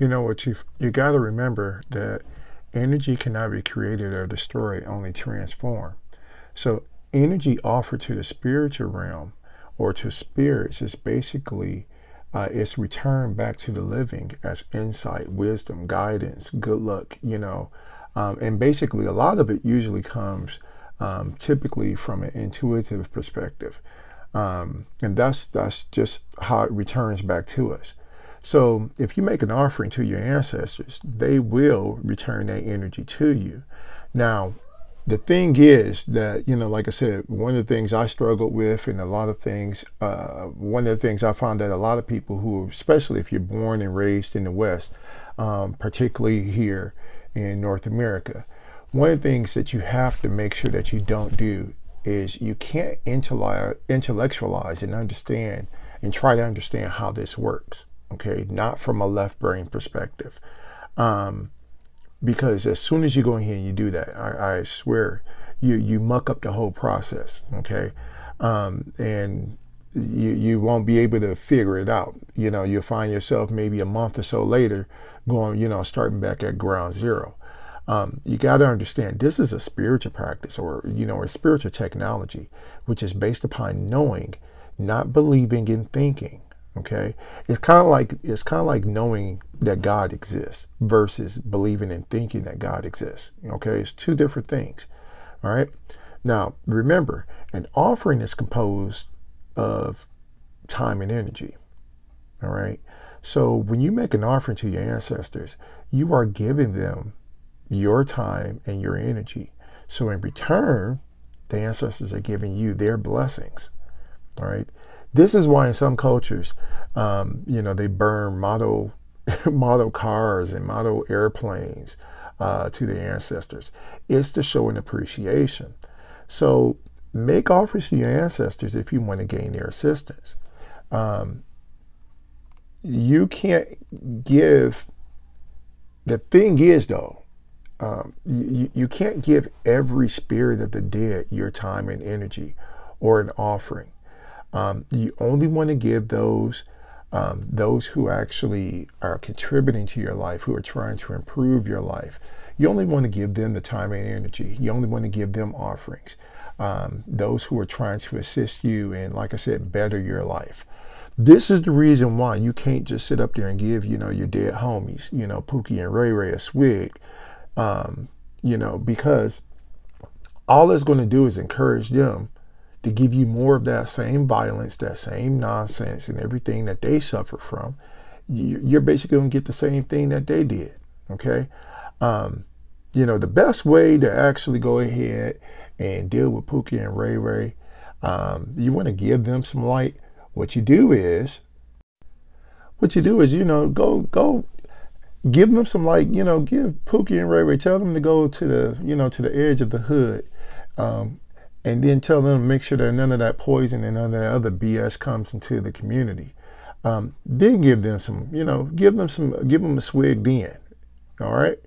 You know what, you got to remember that energy cannot be created or destroyed, only transformed. So energy offered to the spiritual realm or to spirits is basically it's returned back to the living as insight, wisdom, guidance, good luck, you know. And basically a lot of it usually comes typically from an intuitive perspective. And that's just how it returns back to us. So if you make an offering to your ancestors, they will return that energy to you. Now, the thing is that, you know, like I said, one of the things I struggled with and a lot of things, one of the things I found that a lot of people who, especially if you're born and raised in the West, particularly here in North America, one of the things that you have to make sure that you don't do is you can't intellectualize and understand and try to understand how this works. Okay, not from a left brain perspective, because as soon as you go in here and you do that, I swear you muck up the whole process. Okay, and you won't be able to figure it out. You know, you'll find yourself maybe a month or so later going, you know, starting back at ground zero. You got to understand this is a spiritual practice, or you know, a spiritual technology, which is based upon knowing, not believing and thinking. Okay, it's kind of like knowing that God exists versus believing and thinking that God exists. Okay, it's two different things. All right. Now remember, an offering is composed of time and energy. All right. So when you make an offering to your ancestors, you are giving them your time and your energy. So in return, the ancestors are giving you their blessings. All right. This is why in some cultures, you know, they burn model cars and model airplanes to the ancestors. It's to show an appreciation. So make offers to your ancestors if you want to gain their assistance. You can't give, the thing is though, you can't give every spirit of the dead your time and energy or an offering. You only want to give those who actually are contributing to your life, who are trying to improve your life. You only want to give them the time and energy. You only want to give them offerings. Those who are trying to assist you and, like I said, better your life. This is the reason why you can't just sit up there and give, you know, your dead homies, you know, Pookie and Ray Ray a swig, you know, because all it's going to do is encourage them to give you more of that same violence, that same nonsense and everything that they suffer from. You're basically going to get the same thing that they did. Okay. You know, the best way to actually go ahead and deal with Pookie and Ray Ray, you want to give them some light. What you do is, you know, go give them some light, you know, give Pookie and Ray Ray, tell them to go to the, you know, to the edge of the hood. And then tell them to make sure that none of that poison and none of that other BS comes into the community. Then give them some, you know, give them a swig then. All right.